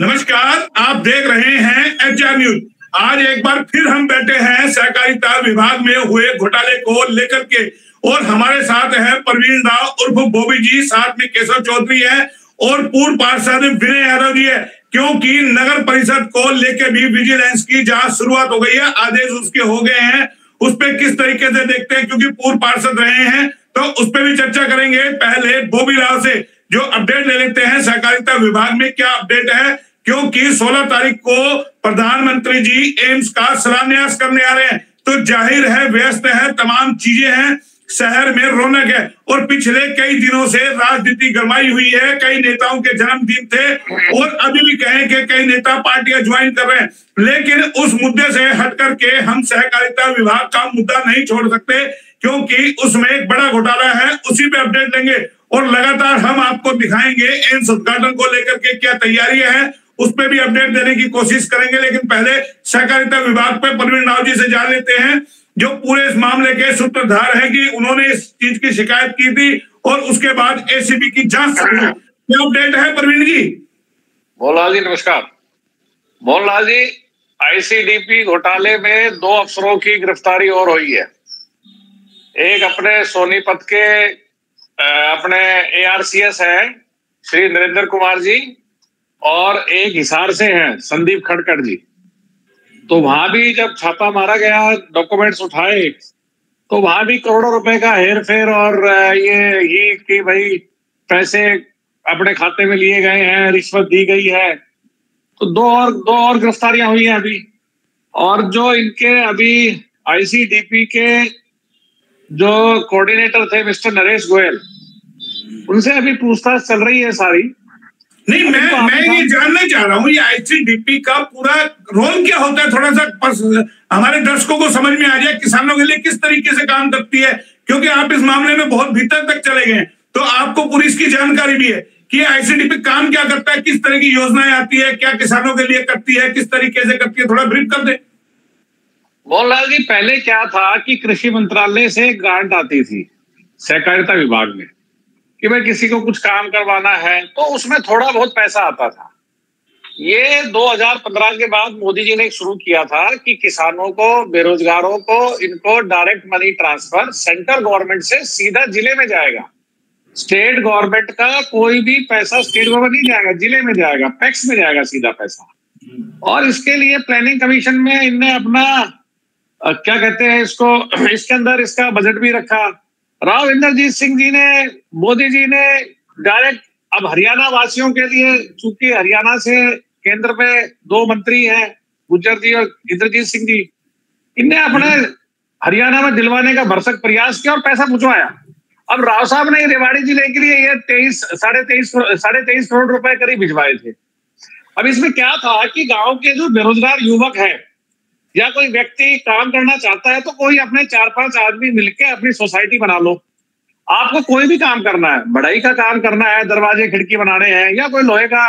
नमस्कार, आप देख रहे हैं एच आर न्यूज़। आज एक बार फिर हम बैठे हैं सहकारिता विभाग में हुए घोटाले को लेकर के, और हमारे साथ है प्रवीण राव उर्फ बॉबी जी, साथ में केशव चौधरी है और पूर्व पार्षद विनय यादव जी है, क्योंकि नगर परिषद को लेकर भी विजिलेंस की जांच शुरुआत हो गई है। आदेश उसके हो गए हैं, उस पर किस तरीके से देखते हैं, क्योंकि पूर्व पार्षद रहे हैं तो उस पर भी चर्चा करेंगे। पहले बॉबी राव से जो अपडेट ले लेते हैं सहकारिता विभाग में क्या अपडेट है, क्योंकि 16 तारीख को प्रधानमंत्री जी एम्स का शिलान्यास करने आ रहे हैं, तो जाहिर है व्यस्त है, तमाम चीजें हैं, शहर में रौनक है। और पिछले कई दिनों से राजनीति गरमाई हुई है, कई नेताओं के जन्मदिन थे और अभी भी कहें कि कई नेता पार्टियां ज्वाइन कर रहे हैं, लेकिन उस मुद्दे से हट करके हम सहकारिता विभाग का मुद्दा नहीं छोड़ सकते, क्योंकि उसमें एक बड़ा घोटाला है। उसी पे अपडेट लेंगे और लगातार हम आपको दिखाएंगे एम्स उद्घाटन को लेकर के क्या तैयारियां हैं, उस पे भी अपडेट देने की कोशिश करेंगे। लेकिन पहले सहकारिता विभाग पे प्रवीण राव जी से जान लेते हैं, जो पूरे इस मामले के सूत्रधार हैं, कि उन्होंने इस चीज की शिकायत की थी और उसके बाद एसीबी की जांच शुरू। क्या अपडेट है प्रवीण जी? मोहनलाल जी नमस्कार। मोहनलाल जी, आईसीडीपी घोटाले में दो अफसरों की गिरफ्तारी और हुई है। एक अपने सोनीपत के अपने ARCS है श्री नरेंद्र कुमार जी, और एक हिसार से हैं संदीप खड़कर जी। तो वहां भी जब छापा मारा गया, डॉक्यूमेंट्स उठाए, तो वहां भी करोड़ों रुपए का हेर फेर और ये कि भाई पैसे अपने खाते में लिए गए हैं, रिश्वत दी गई है। तो दो और गिरफ्तारियां हुई हैं अभी। और जो इनके अभी आईसीडीपी के जो कोऑर्डिनेटर थे मिस्टर नरेश गोयल, उनसे अभी पूछताछ चल रही है सारी। नहीं, मैं ये जानना चाह रहा हूँ, ये आईसीडीपी का पूरा रोल क्या होता है, थोड़ा सा हमारे दर्शकों को समझ में आ जाए, किसानों के लिए किस तरीके से काम करती है, क्योंकि आप इस मामले में बहुत भीतर तक चले गए, तो आपको पूरी इसकी जानकारी भी है कि आईसीडीपी काम क्या करता है, किस तरह की योजनाएं आती है, क्या किसानों के लिए करती है, किस तरीके से करती है, थोड़ा ब्रीफ कर दे। मोहनलाल जी, पहले क्या था कि कृषि मंत्रालय से ग्रांट आती थी सहकारिता विभाग में कि भाई किसी को कुछ काम करवाना है, तो उसमें थोड़ा बहुत पैसा आता था। ये 2015 के बाद मोदी जी ने शुरू किया था कि किसानों को, बेरोजगारों को, इनको direct money transfer central government से सीधा जिले में जाएगा। स्टेट गवर्नमेंट का कोई भी पैसा स्टेट गवर्नमेंट नहीं जाएगा, जिले में जाएगा, पैक्स में जाएगा सीधा पैसा। और इसके लिए प्लानिंग कमीशन में इनने अपना क्या कहते हैं इसको, इसके अंदर इसका बजट भी रखा। राव इंद्रजीत सिंह जी ने, मोदी जी ने डायरेक्ट अब हरियाणा वासियों के लिए, चूंकि हरियाणा से केंद्र में दो मंत्री हैं, गुज्जर जी और इंद्रजीत सिंह जी, इनने अपने हरियाणा में दिलवाने का भरसक प्रयास किया और पैसा पूछवाया। अब राव साहब ने रेवाड़ी जिले के लिए ये 23 करोड़ रुपए करीब भिजवाए थे। अब इसमें क्या था कि गाँव के जो बेरोजगार युवक है या कोई व्यक्ति काम करना चाहता है, तो कोई अपने 4-5 आदमी मिलके अपनी सोसाइटी बना लो, आपको कोई भी काम करना है, बढ़ई का काम करना है, दरवाजे खिड़की बनाने हैं, या कोई लोहे का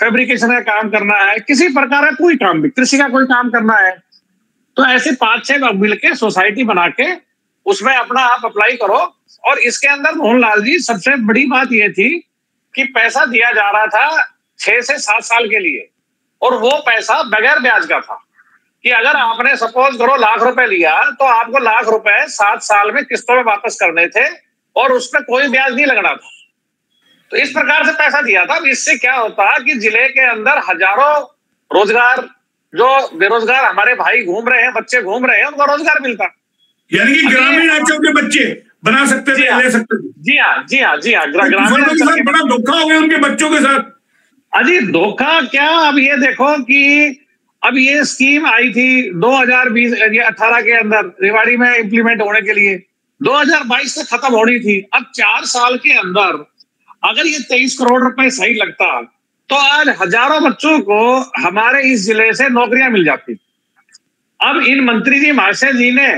फैब्रिकेशन का काम करना है, किसी प्रकार का कोई काम भी, कृषि का कोई काम करना है, तो ऐसे 5-6 लोग मिलके सोसाइटी बना के उसमें अपना आप अप्लाई करो। और इसके अंदर मोहनलाल जी, सबसे बड़ी बात यह थी कि पैसा दिया जा रहा था 6 से 7 साल के लिए, और वो पैसा बगैर ब्याज का था कि अगर आपने सपोज करो ₹1,00,000 लिया, तो आपको ₹1,00,000 7 साल में किस्तों में वापस करने थे और उसमें कोई ब्याज नहीं लगना था। तो इस प्रकार से पैसा दिया था। इससे क्या होता कि जिले के अंदर हजारों रोजगार, जो बेरोजगार हमारे भाई घूम रहे हैं, बच्चे घूम रहे हैं, उनको रोजगार मिलता, यानी कि ग्रामीण अंचल के बच्चे बना सकते थे, ले सकते थे। जी हाँ, ग्रामीण बड़ा धोखा हो गया उनके बच्चों के साथ। अजी धोखा क्या, अब ये देखो कि अब ये स्कीम आई थी 2018 के अंदर रेवाड़ी में इंप्लीमेंट होने के लिए, 2022 से खत्म होनी थी। अब 4 साल के अंदर अगर ये 23 करोड़ रुपए सही लगता, तो आज हजारों बच्चों को हमारे इस जिले से नौकरियां मिल जाती। अब इन मंत्री जी, महाशय जी ने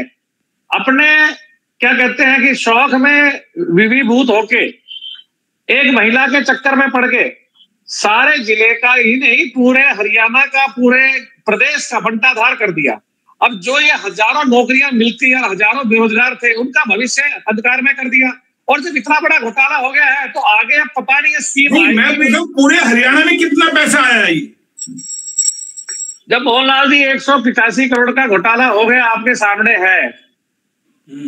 अपने क्या कहते हैं कि शौक में विभीभूत होके, एक महिला के चक्कर में पड़ के, सारे जिले का ही नहीं पूरे हरियाणा का, पूरे प्रदेश का बंटाधार कर दिया। अब जो ये हजारों नौकरियां मिलती है, हजारों बेरोजगार थे, उनका भविष्य अंधकार में कर दिया। और जब इतना बड़ा घोटाला हो गया है तो आगे अब पता नहीं है स्कीम। मैं पूरे हरियाणा में कितना पैसा आया है? जब मोहनलाल जी 185 करोड़ का घोटाला हो गया आपके सामने है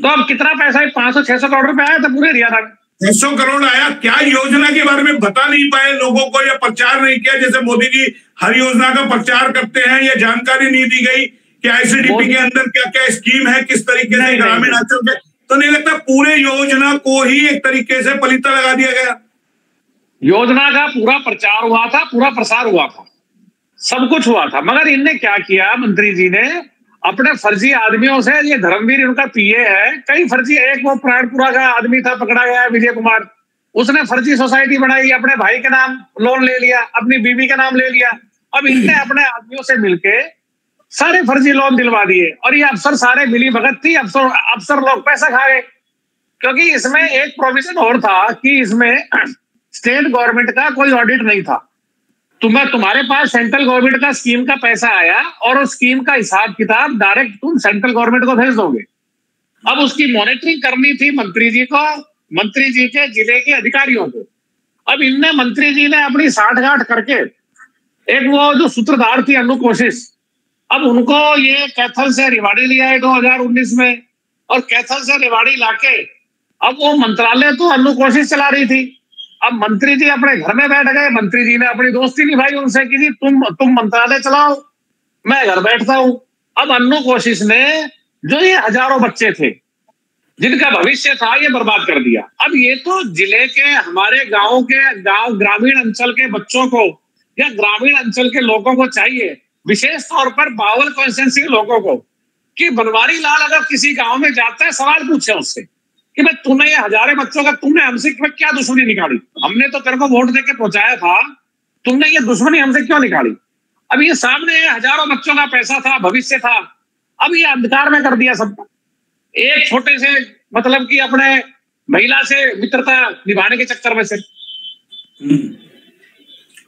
तो अब कितना पैसा 500-600 करोड़ रुपए आया था पूरे हरियाणा में? 600 करोड़ आया। क्या योजना के बारे में बता नहीं पाए लोगों को या प्रचार नहीं किया? जैसे मोदी जी हर योजना का प्रचार करते हैं या जानकारी नहीं दी गई कि आईसीडीपी के अंदर क्या क्या स्कीम है, किस तरीके से ग्रामीण आंचल के, तो नहीं लगता पूरे योजना को ही एक तरीके से पलीता लगा दिया गया? योजना का पूरा प्रचार हुआ था, पूरा प्रसार हुआ था, सब कुछ हुआ था, मगर इनने क्या किया, मंत्री जी ने अपने फर्जी आदमियों से, ये धर्मवीर उनका पीए है, कई फर्जी, एक वो प्राणपुरा का आदमी था पकड़ा गया विजय कुमार, उसने फर्जी सोसाइटी बनाई, अपने भाई के नाम लोन ले लिया, अपनी बीवी के नाम ले लिया। अब इनने अपने आदमियों से मिलके सारे फर्जी लोन दिलवा दिए और ये अफसर सारे मिली भगत थी, अफसर लोग पैसा खा गए। क्योंकि इसमें एक प्रोविजन और था कि इसमें स्टेट गवर्नमेंट का कोई ऑडिट नहीं था, तुम्हारे पास सेंट्रल गवर्नमेंट का स्कीम का पैसा आया और उस स्कीम का हिसाब किताब डायरेक्ट तुम सेंट्रल गवर्नमेंट को भेज दोगे। अब उसकी मॉनिटरिंग करनी थी मंत्री जी को, मंत्री जी के जिले के अधिकारियों को। अब इनने, मंत्री जी ने अपनी साठगांठ करके, एक वो जो सूत्रधार थी अन्नू कौशिश, अब उनको ये कैथल से रेवाड़ी लिया है 2019 में और कैथल से रेवाड़ी लाके अब वो मंत्रालय तो अन्नू कौशिश चला रही थी। अब मंत्री जी अपने घर में बैठ गए, मंत्री जी ने अपनी दोस्ती निभाई उनसे कि जी तुम मंत्रालय चलाओ, मैं घर बैठता हूं। अब अन्नू कौशिश ने जो ये हजारों बच्चे थे जिनका भविष्य था ये बर्बाद कर दिया। अब ये तो जिले के, हमारे गांव के, गांव ग्रामीण अंचल के बच्चों को या ग्रामीण अंचल के लोगों को चाहिए, विशेष तौर पर बावल कॉन्स्टिट्यूएंसी के लोगों को, कि बनवारी लाल अगर किसी गाँव में जाता है सवाल पूछे उससे कि भाई तूने ये हजारे बच्चों का, तुमने हमसे क्या दुश्मनी निकाली, हमने तो तेरे को वोट देके पहुंचाया था, तुमने ये दुश्मनी हमसे क्यों निकाली? अब ये सामने हजारों बच्चों का पैसा था, भविष्य था, अब ये अंधकार में कर दिया सबका। एक छोटे से मतलब कि अपने महिला से मित्रता निभाने के चक्कर में से।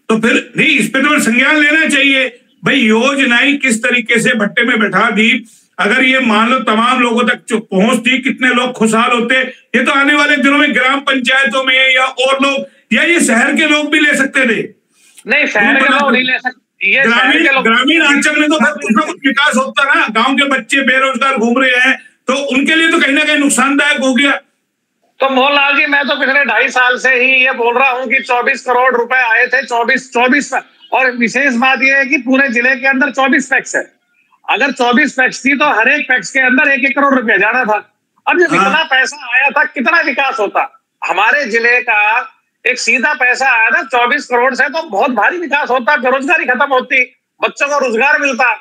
तो फिर नहीं, इस पे तो संज्ञान लेना चाहिए भाई, योजनाएं किस तरीके से भट्टे में बैठा दी। अगर ये मान लो तमाम लोगों तक पहुंचती, कितने लोग खुशहाल होते। ये तो आने वाले दिनों में ग्राम पंचायतों में या और लोग या ये शहर के लोग भी ले सकते थे। नहीं, शहर के लोग नहीं ले सकते, ये ग्रामीण आंचल में तो कुछ ना कुछ विकास होता ना। गांव के बच्चे बेरोजगार घूम रहे हैं तो उनके लिए तो कहीं ना कहीं नुकसानदायक हो गया। तो मोहनलाल जी, मैं तो पिछले 2.5 साल से ही ये बोल रहा हूँ कि 24 करोड़ रुपए आए थे, 24 और विशेष बात यह है कि पूरे जिले के अंदर 24 पैक्स है। अगर 24 पैक्स थी तो हर एक पैक्स के अंदर 1-1 करोड़ रुपया जाना था। अब जब इतना पैसा आया था, कितना विकास होता। हमारे जिले का एक सीधा पैसा आया था 24 करोड़ से, तो बहुत भारी विकास होता, बेरोजगारी खत्म होती, बच्चों को रोजगार मिलता।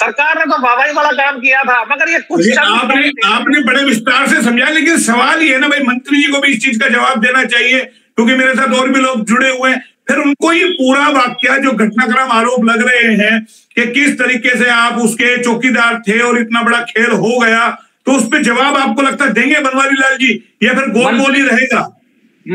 सरकार ने तो वाहवाही वाला काम किया था, मगर ये कुछ आपने बड़े विस्तार से समझाया, लेकिन सवाल ये है ना भाई, मंत्री जी को भी इस चीज का जवाब देना चाहिए, क्योंकि मेरे साथ और भी लोग जुड़े हुए हैं। फिर उनको ये पूरा वाक्या, जो घटनाक्रम आरोप लग रहे हैं कि किस तरीके से आप उसके चौकीदार थे और इतना बड़ा खेल हो गया, तो उस पे जवाब आपको लगता देंगे बनवारी लाल जी या फिर गोल गोल ही रहेगा?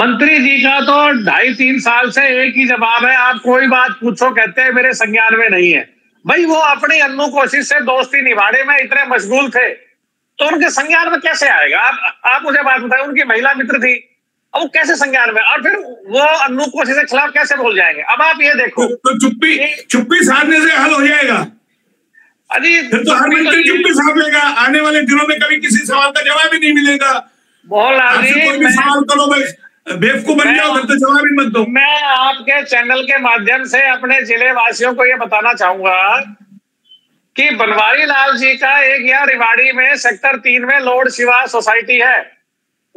मंत्री जी का तो 2.5-3 साल से एक ही जवाब है, आप कोई बात पूछो कहते हैं मेरे संज्ञान में नहीं है। भाई वो अपनी अन्नू कोशिश से दोस्ती निभाने में इतने मशगूल थे तो उनके संज्ञान में कैसे आएगा? आप मुझे बात बताए, उनकी महिला मित्र थी, अब कैसे संज्ञान में, और फिर वो अन्नू कोशिश के खिलाफ कैसे बोल जाएंगे? अब आप ये देखो तो चुप्पी साधने से हल हो जाएगा। अरे तो हर मंत्री चुप्पी साध लेगा, आने वाले दिनों में कभी किसी सवाल का जवाब ही नहीं मिलेगा। सवाल करो भाई, बेवकूफ बन जाओ, फिर तो जवाब ही मत दो। मैं आपके चैनल के माध्यम से अपने जिले वासियों को ये बताना चाहूंगा कि बनवारी लाल जी का एक यहाँ रेवाड़ी में सेक्टर 3 में लोड शिवा सोसाइटी है,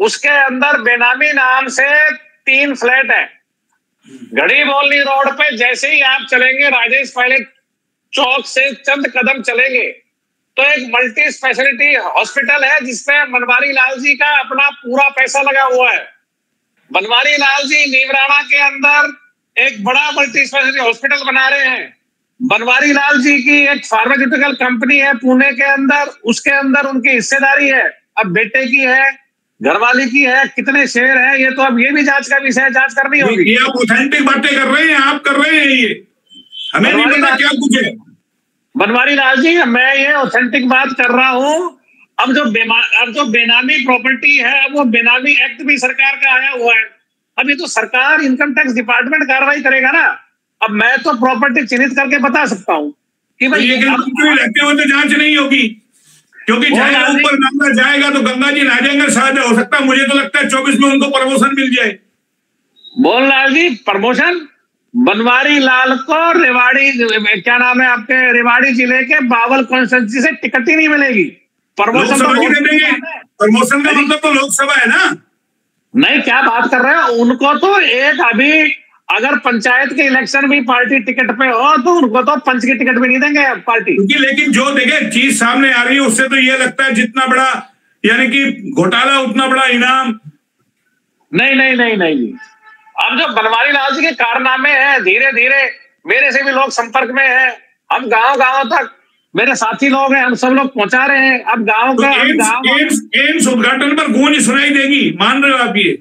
उसके अंदर बेनामी नाम से 3 फ्लैट है। घड़ी बोलनी रोड पे जैसे ही आप चलेंगे, राजेश पायलट चौक से चंद कदम चलेंगे तो एक मल्टी स्पेशलिटी हॉस्पिटल है जिसमें बनवारी लाल जी का अपना पूरा पैसा लगा हुआ है। बनवारी लाल जी नीमराणा के अंदर एक बड़ा मल्टी स्पेशलिटी हॉस्पिटल बना रहे हैं। बनवारी लाल जी की एक फार्मास्यूटिकल कंपनी है पुणे के अंदर, उसके अंदर उनकी हिस्सेदारी है, अब बेटे की है, घरवाली की है, कितने शेयर है ये तो अब ये भी जांच का विषय, जांच करनी होगी। ये आप ऑथेंटिक बातें कर रहे हैं, आप कर रहे हैं, ये हमें नहीं पता क्या कुछ है। बनवारी लाल जी, मैं ये ऑथेंटिक बात कर रहा हूँ। अब जो बेनामी प्रॉपर्टी है, वो बेनामी एक्ट भी सरकार का आया हुआ है। अब ये तो सरकार, इनकम टैक्स डिपार्टमेंट कार्रवाई करेगा ना। अब मैं तो प्रॉपर्टी चिन्हित करके बता सकता हूँ कि भाई ये तो जांच नहीं होगी, क्योंकि ऊपर गंगा जाएगा तो गंगा जी राजेंद्र शाह हो सकता है। मुझे तो लगता है 24 में उनको प्रमोशन मिल जाए। मोहन लाल जी प्रमोशन, बनवारी लाल को रेवाड़ी, क्या नाम है आपके, रेवाड़ी जिले के बावल कॉन्स्टिट्यूंसी से टिकट ही नहीं मिलेगी। प्रमोशन प्रमोशन का मतलब तो लोकसभा है ना। नहीं, क्या बात कर रहे हैं। उनको तो एक, अभी अगर पंचायत के इलेक्शन भी पार्टी टिकट पे हो तो उनको तो पंच की टिकट भी नहीं देंगे पार्टी। लेकिन जो देखे चीज सामने आ रही है उससे तो ये लगता है जितना बड़ा यानी कि घोटाला उतना बड़ा इनाम नहीं। नहीं नहीं नहीं, अब जो बनवारी लाल जी के कारनामे हैं, धीरे धीरे मेरे से भी लोग संपर्क में हैं। हम गांव गांव तक, मेरे साथी लोग हैं, हम सब लोग पहुंचा रहे हैं। अब गांव का एम्स उद्घाटन पर गूंज सुनाई देगी, मान रहे हो आप? ये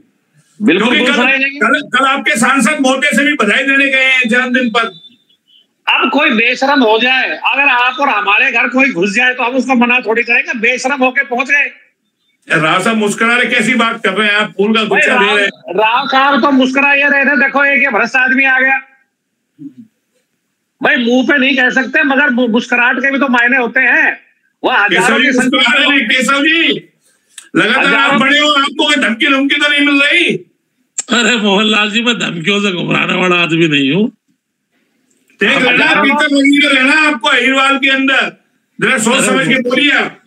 बिल्कुल सुनाई देगी। कल आपके सांसद महोदय से भी बधाई देने गए हैं जन्मदिन पर। अब कोई बेशरम हो जाए, अगर आप और हमारे घर कोई घुस जाए तो हम उसको मना थोड़ी करेंगे। बेशरम होके पहुंच गए। राव साहब मुस्कुरा रहे, कैसी बात कर रहे हैं आप? फूल का गुच्छा दे रहे हैं। राव साहब तो मुस्कुरा ये रहे थे, देखो एक भ्रष्ट आदमी आ गया। भाई मुंह पे नहीं कह सकते, मगर मुस्कुराहट के भी तो मायने होते हैं। वह केशव जी लगातार आप बड़े हो, आपको कोई धमकी धमकी तो नहीं मिल रही? अरे मोहन लाल जी, मैं धमकियों से घबराने वाला आदमी नहीं हूँ। देख लेना, रहना आपको अहिरवाल के अंदर, जरा सोच समझ के बोलिए आप।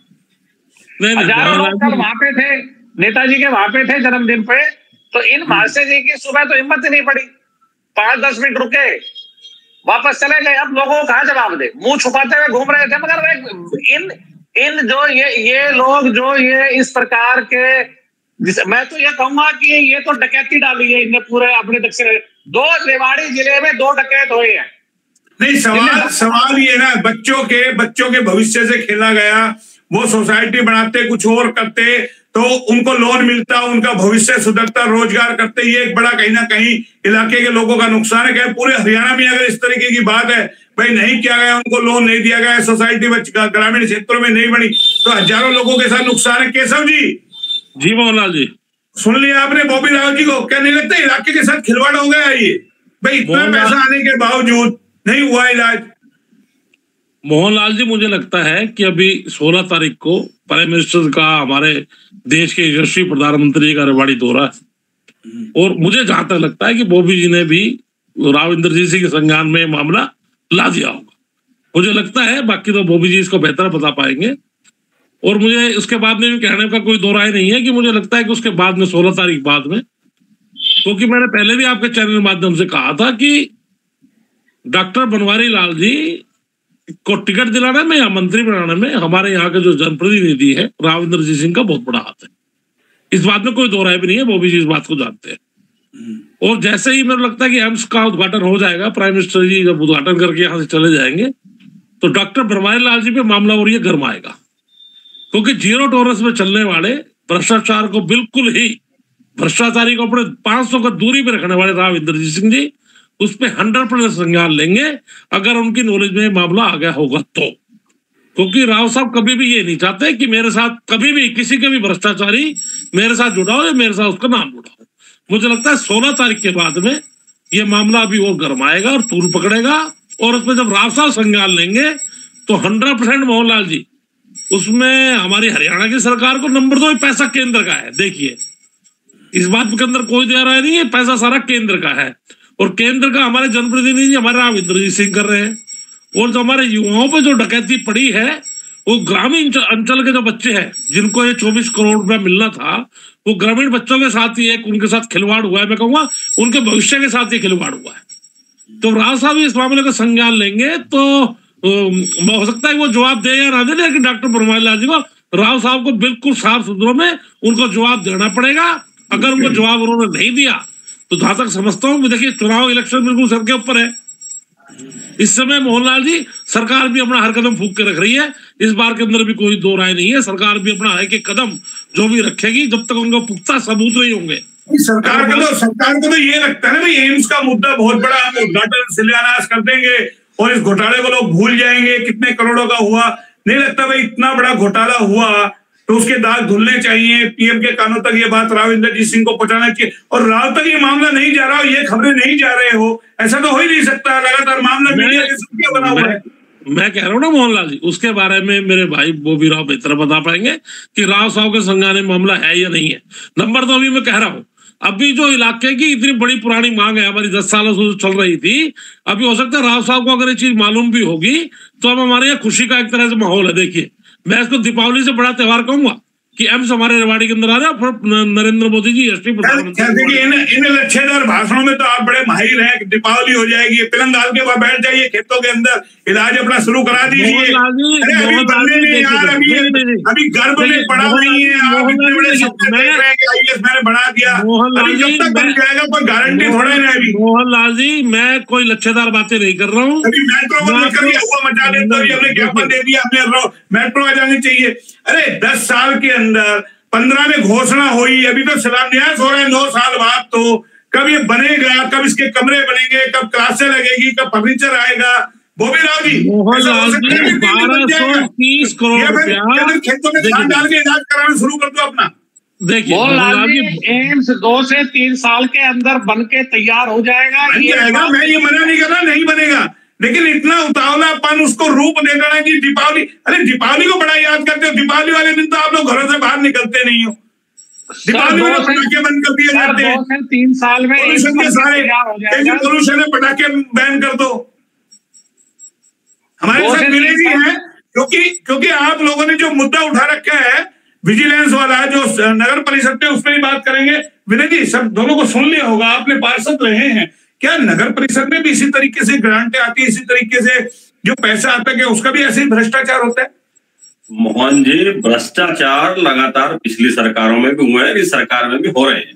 हजारों लोग कल वहां पे थे, नेताजी के वहां पे थे जन्मदिन पे, तो इन महाशय जी की सुबह तो हिम्मत ही नहीं पड़ी। 5-10 मिनट रुके, वापस चले गए। अब लोगों को कहा जवाब दे, मुंह छुपाते हुए घूम रहे थे। मगर इन जो ये लोग जो ये इस प्रकार के, मैं तो ये कहूंगा कि ये तो डकैती डाली है इनने पूरे अपने दक्षिण। दो रेवाड़ी जिले में 2 डकैत हुए हैं। नहीं, सवाल ये ना, बच्चों के भविष्य से खेला गया। वो सोसाइटी बनाते, कुछ और करते तो उनको लोन मिलता, उनका भविष्य सुधरता, रोजगार करते। ये एक बड़ा कहीं ना कहीं इलाके के लोगों का नुकसान है। क्या पूरे हरियाणा में अगर इस तरीके की बात है, भाई नहीं किया गया, उनको लोन नहीं दिया गया, सोसाइटी ग्रामीण क्षेत्रों में नहीं बनी, तो हजारों लोगों के साथ नुकसान है। केशव जी जी मोहनलाल जी, सुन लिया आपने बॉबी राव जी को? क्या नहीं लगता इलाके के साथ खिलवाड़ हो गया ये? भाई इतना पैसा आने के बावजूद नहीं हुआ इलाज। मोहनलाल जी, मुझे लगता है कि अभी 16 तारीख को प्राइम मिनिस्टर का, हमारे देश के यशस्वी प्रधानमंत्री का रेवाड़ी दौरा है, और मुझे जहां तक लगता है कि बॉबी जी ने भी राव इंद्रजीत सिंह के संज्ञान में मामला ला दिया होगा। मुझे लगता है, बाकी तो बॉबी जी इसको बेहतर बता पाएंगे। और मुझे उसके बाद में भी कहने का कोई दो राय नहीं है कि मुझे लगता है कि उसके बाद में 16 तारीख बाद में, क्योंकि मैंने पहले भी आपके चैनल के माध्यम से कहा था कि डॉक्टर बनवारी लाल जी को टिकट दिलाने में या मंत्री बनाने में हमारे यहाँ के जो जनप्रतिनिधि है, राव इंद्रजीत सिंह का बहुत बड़ा हाथ है। इस बात में कोई दो राय भी नहीं है, वो भी इस बात को जानते हैं। और जैसे ही मेरे लगता है कि एम्स का उद्घाटन हो जाएगा, प्राइम मिनिस्टर जी जब उद्घाटन करके यहाँ से चले जाएंगे, तो डॉक्टर बनवारी लाल जी पे मामला और ये गर्माएगा, क्योंकि जीरो टॉलरेंस में चलने वाले, भ्रष्टाचार को बिल्कुल ही, भ्रष्टाचारी को अपने 500 का दूरी पे रखने वाले राव इंद्रजीत सिंह जी उस पर 100% संज्ञान लेंगे, अगर उनकी नॉलेज में मामला आ गया होगा तो। क्योंकि राव साहब कभी भी ये नहीं चाहते कि मेरे साथ कभी भी किसी के भी भ्रष्टाचारी मेरे साथ जुड़ा हो या मेरे साथ उसका नाम जुड़ा हो। मुझे लगता है 16 तारीख के बाद में ये मामला अभी और गर्माएगा और तूल पकड़ेगा, और उसमें जब राव साहब संज्ञान लेंगे तो 100% मोहनलाल जी, उसमें हमारी हरियाणा की सरकार को नंबर 2 पैसा केंद्र का है। देखिए, इस बात के अंदर कोई दे रहा नहीं है, पैसा सारा केंद्र का है, और केंद्र का हमारे जनप्रतिनिधि हमारे राव इंद्रजीत सिंह कर रहे हैं। और जो हमारे युवाओं पर जो डकैती पड़ी है, वो ग्रामीण अंचल के जो बच्चे हैं जिनको ये 24 करोड़ रुपया मिलना था, वो ग्रामीण बच्चों के साथ ही एक उनके साथ खिलवाड़ हुआ है। मैं कहूँगा उनके भविष्य के साथ ही खिलवाड़ हुआ है। तो राव साहब इस मामले का संज्ञान लेंगे तो हो सकता है वो जवाब दे या ना दे, लेकिन डॉक्टर बनवारी लाल जी को, राव साहब को बिल्कुल साफ सुथरों में उनको जवाब देना पड़ेगा। अगर उनको जवाब उन्होंने नहीं दिया तो जहां तक समझता हूँ, देखिए चुनाव इलेक्शन बिल्कुल सर के ऊपर है इस समय मोहनलाल जी। सरकार भी अपना हर कदम फूंक के रख रही है, इस बार के अंदर भी कोई दो राय नहीं है। सरकार भी अपना एक एक कदम जो भी रखेगी जब तक उनका पुख्ता सबूत नहीं होंगे। सरकार को तो ये लगता है ना भाई, एम्स का मुद्दा बहुत बड़ा, हम उद्घाटन शिलान्यास कर देंगे और इस घोटाले को लोग भूल जाएंगे, कितने करोड़ों का हुआ। नहीं लगता भाई इतना बड़ा घोटाला हुआ तो उसके दाग धुलने चाहिए। पीएम के कानों तक ये बात राव इंद्रजीत सिंह को पहुंचाना चाहिए और राव तक ये मामला नहीं जा रहा हो, ये खबरें नहीं जा रहे हो, ऐसा तो हो ही नहीं सकता। लगातार मामला मीडिया के सबके बना हुआ है। मैं कह रहा हूँ ना मोहनलाल जी, उसके बारे में मेरे भाई बोबी राव बेहतर बता पाएंगे कि राव साहब के संज्ञान में मामला है या नहीं है। नंबर दो, अभी मैं कह रहा हूँ अभी जो इलाके की इतनी बड़ी पुरानी मांग है हमारी 10 सालों से चल रही थी, अभी हो सकता है राव साहब को अगर ये चीज मालूम भी होगी तो अब हमारे यहाँ खुशी का एक तरह से माहौल है। देखिए मैं इसको दीपावली से बड़ा त्योहार कहूंगा कि एम्स हमारे रेवाड़ी के अंदर आ रहे हैं और नरेंद्र मोदी जी प्रधानमंत्री। इन लच्छेदार भाषणों में तो आप बड़े माहिर हैं। दीपावली हो जाएगी, पिलंग डाल के वहां बैठ जाइए खेतों के अंदर, इलाज अपना शुरू करा दीजिए। अभी गर्भ में पड़ा नहीं है, बढ़ा दिया, जब तक बन जाएगा कोई गारंटी थोड़ा ही नहीं। मोहन लाल जी मैं कोई लच्छेदार बातें नहीं कर रहा हूँ। ज्ञापन दे दिया, मेट्रो आ जानी चाहिए। अरे 10 साल के 15 में घोषणा हुई, अभी तो शिलान्यास हो रहे हैं 9 साल बाद। तो कब ये बनेगा, कब इसके कमरे बनेंगे, कब क्लासें लगेगी, कब फर्नीचर आएगा। बोबी राव जी 1230 करोड़ खेतों में धान डाल के इलाज कराना शुरू कर दो अपना। देखिए एम्स 2 से 3 साल के अंदर बन के तैयार हो जाएगा। मैं ये मना नहीं कर रहा नहीं बनेगा, लेकिन इतना उतावलापन उसको रूप देना है कि दीपावली। अरे दीपावली को बड़ा याद करते हो, दीपावली वाले दिन तो आप लोग घरों से बाहर निकलते नहीं हो। दीपावली वाले पटाखे बंद कर दिए जाते हैं। 3 साल में पोल्यूशन के सारे पोल्यूशन है, पटाखे बैन कर दो। हमारे साथ मिले भी हैं क्योंकि आप लोगों ने जो मुद्दा उठा रखा है विजिलेंस वाला है, जो नगर परिषद पे, उसमें भी बात करेंगे। विनय जी सब दोनों को सुन लिया होगा, आपने पार्षद रहे हैं, क्या नगर परिषद में भी इसी तरीके से ग्रांटें आती है, इसी तरीके से जो पैसा आता है उसका भी ऐसे ही भ्रष्टाचार होता है? मोहन जी भ्रष्टाचार लगातार पिछली सरकारों में भी हुए हैं, इस सरकार में भी हो रहे हैं,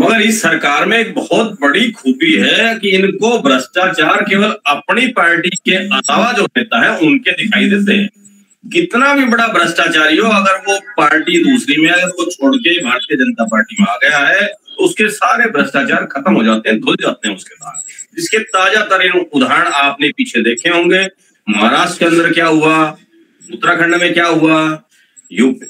मगर इस सरकार में एक बहुत बड़ी खूबी है कि इनको भ्रष्टाचार केवल अपनी पार्टी के अलावा जो नेता है उनके दिखाई देते हैं। कितना भी बड़ा भ्रष्टाचारी हो, अगर वो पार्टी दूसरी में अगर वो छोड़ के भारतीय जनता पार्टी में आ गया है तो उसके सारे भ्रष्टाचार खत्म हो जाते हैं, धुल जाते हैं उसके बाद। जिसके ताजा तरीन उदाहरण आपने पीछे देखे होंगे, महाराष्ट्र के अंदर क्या हुआ, उत्तराखंड में क्या हुआ,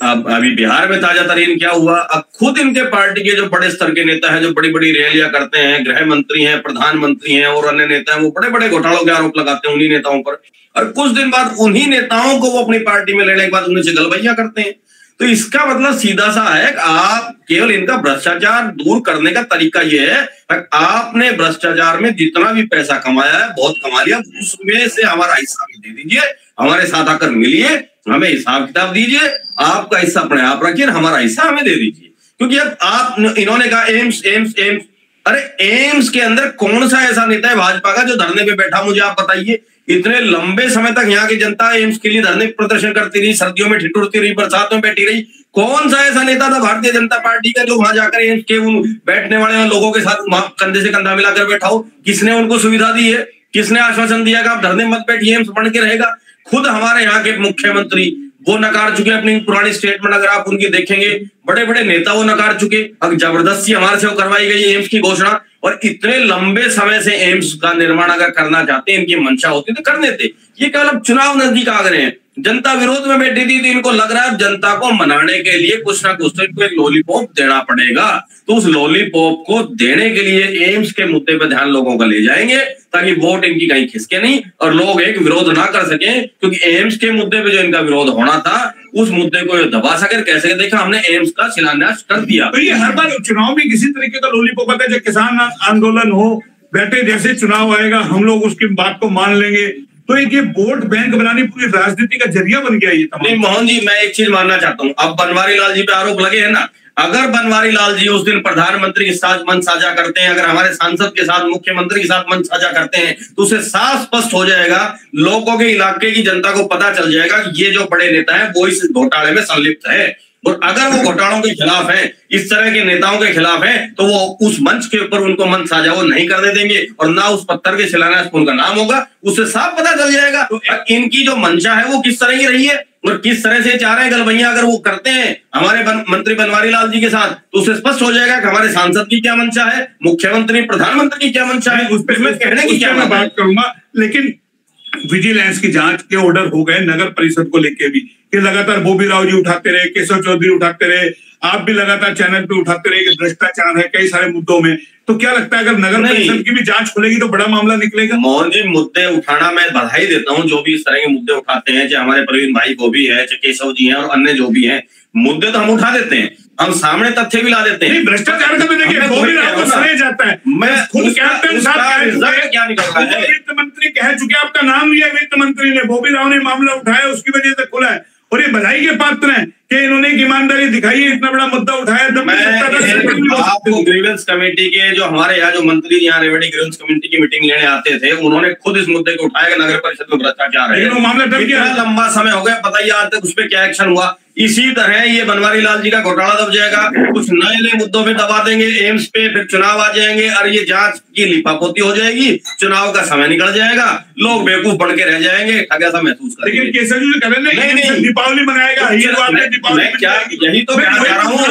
अभी बिहार में ताजा तरीन क्या हुआ। अब खुद इनके पार्टी के जो बड़े स्तर के नेता हैं, जो बड़ी बड़ी रैलियां करते हैं, गृह मंत्री हैं, प्रधानमंत्री हैं और अन्य नेता हैं, वो बड़े बड़े घोटालों के आरोप लगाते हैं उन्हीं नेताओं पर, और कुछ दिन बाद उन्हीं नेताओं को वो अपनी पार्टी में लेने के बाद उनसे गलबैया करते हैं। तो इसका मतलब सीधा सा है कि आप केवल इनका भ्रष्टाचार दूर करने का तरीका यह है कि आपने भ्रष्टाचार में जितना भी पैसा कमाया है बहुत कमा लिया, उसमें से हमारा हिस्सा भी दे दीजिए, हमारे साथ आकर मिलिए, हमें हिसाब किताब दीजिए, आपका हिस्सा अपने आप रखिए, हमारा हिस्सा हमें दे दीजिए। क्योंकि अब आप इन्होंने कहा एम्स एम्स एम्स, अरे एम्स के अंदर कौन सा ऐसा नेता है भाजपा का जो धरने पे बैठा, मुझे आप बताइए। इतने लंबे समय तक यहाँ की जनता एम्स के लिए धरने प्रदर्शन करती रही, सर्दियों में ठिठुरती रही, बरसात में बैठी रही। कौन सा ऐसा नेता था भारतीय जनता पार्टी का जो वहां जाकर एम्स के उन बैठने वाले लोगों के साथ कंधे से कंधा मिलाकर बैठा हो? किसने उनको सुविधा दी है, किसने आश्वासन दिया कि आप धरने मत बैठिए, एम्स बन के रहेगा? खुद हमारे यहाँ के मुख्यमंत्री वो नकार चुके अपनी पुरानी स्टेटमेंट, अगर आप उनकी देखेंगे बड़े बड़े नेता वो नकार चुके। अब जबरदस्ती हमारे से वो करवाई गई एम्स की घोषणा, और इतने लंबे समय से एम्स का निर्माण अगर करना चाहते हैं, इनकी मंशा होती तो कर देते। ये केवल चुनाव नजदीक आ गए हैं, जनता विरोध में बैठी थी तो इनको लग रहा है जनता को मनाने के लिए कुछ ना कुछ तो इनको एक लॉलीपॉप देना पड़ेगा। तो उस लॉलीपॉप को देने के लिए एम्स के मुद्दे पर ध्यान लोगों का ले जाएंगे ताकि वोट इनकी कहीं खिसके नहीं और लोग एक विरोध ना कर सके, क्योंकि एम्स के मुद्दे पे जो इनका विरोध होना था उस मुद्दे को दबा सके, कह सके देखा हमने एम्स का शिलान्यास कर दिया। तो ये हर बार चुनाव में किसी तरीके का लॉलीपॉप आता है, जो किसान आंदोलन हो बैठे, जैसे चुनाव आएगा हम लोग उसकी बात को मान लेंगे, तो एक ये वोट बैंक बनानी पूरी राजनीति का जरिया बन गया ये। नहीं मोहन जी मैं एक चीज मानना चाहता हूँ, अब बनवारी लाल जी पे आरोप लगे हैं ना, अगर बनवारी लाल जी उस दिन प्रधानमंत्री के साथ मन साझा करते हैं, अगर हमारे सांसद के साथ मुख्यमंत्री के साथ मन साझा करते हैं तो उसे साफ स्पष्ट हो जाएगा, लोगों के इलाके की जनता को पता चल जाएगा कि ये जो बड़े नेता है वो इस घोटाले में संलिप्त है, और अगर वो घोटालों के खिलाफ है, इस तरह के नेताओं के खिलाफ है, तो वो उस मंच के ऊपर उनको मन साझा वो नहीं करने देंगे और ना उस पत्थर के शिलान्यास पर उनका नाम होगा। उससे साफ पता चल जाएगा तो इनकी जो मंशा है वो किस तरह की रही है और किस तरह से चाह रहे हैं गलबैया अगर वो करते हैं हमारे मंत्री बनवारी लाल जी के साथ, तो उससे स्पष्ट हो जाएगा कि हमारे सांसद की क्या मंशा है, मुख्यमंत्री प्रधानमंत्री की क्या मंशा है, उस पर मैं कहने की क्या बात करूंगा। लेकिन विजिलेंस की जांच के ऑर्डर हो गए नगर परिषद को लेके भी, कि लगातार बोबी राव जी उठाते रहे, केशव चौधरी उठाते रहे, आप भी लगातार चैनल पे उठाते रहे कि भ्रष्टाचार है कई सारे मुद्दों में। तो क्या लगता है अगर नगर परिषद की भी जांच खुलेगी तो बड़ा मामला निकलेगा? मोहन जी, मुद्दे उठाना मैं बधाई देता हूँ, जो भी इस तरह के मुद्दे उठाते हैं, चाहे हमारे प्रवीण भाई को भी है, चाहे केशव जी है और अन्य जो भी है, मुद्दे तो हम उठा देते हैं, हम सामने तथ्य भी ला देते हैं। भ्रष्टाचार का भी देखिए बोबी राव को सुना जाता है, मैं खुद कैप्टन साहब क्या निकलता है, वित्त मंत्री कह चुके, आपका नाम लिया वित्त मंत्री ने, बोबी राव ने मामला उठाया उसकी वजह से खुला है, और ये बधाई के पात्र हैं कि इन्होंने ईमानदारी दिखाई है, इतना बड़ा मुद्दा उठाया। आपको ग्रीवेंस कमेटी के जो हमारे यहाँ जो मंत्री यहाँ रेवेडी ग्रीवेंस कमेटी की मीटिंग लेने आते थे, उन्होंने खुद इस मुद्दे को उठाया कि नगर परिषद में भ्रष्टाचार है, मामला लंबा समय हो गया, बताइए आज तक उस पर क्या एक्शन हुआ। इसी तरह ये बनवारी लाल जी का घोटाला दब जाएगा, कुछ नए नए मुद्दों पे दबा देंगे, एम्स पे फिर चुनाव आ जाएंगे और ये जांच की लिपापोती हो जाएगी, चुनाव का समय निकल जाएगा, लोग बेवकूफ बढ़ के रह जाएंगे, ऐसा महसूस करेंगे। लेकिन दीपावली मनाएगा, यही तो कहना चाह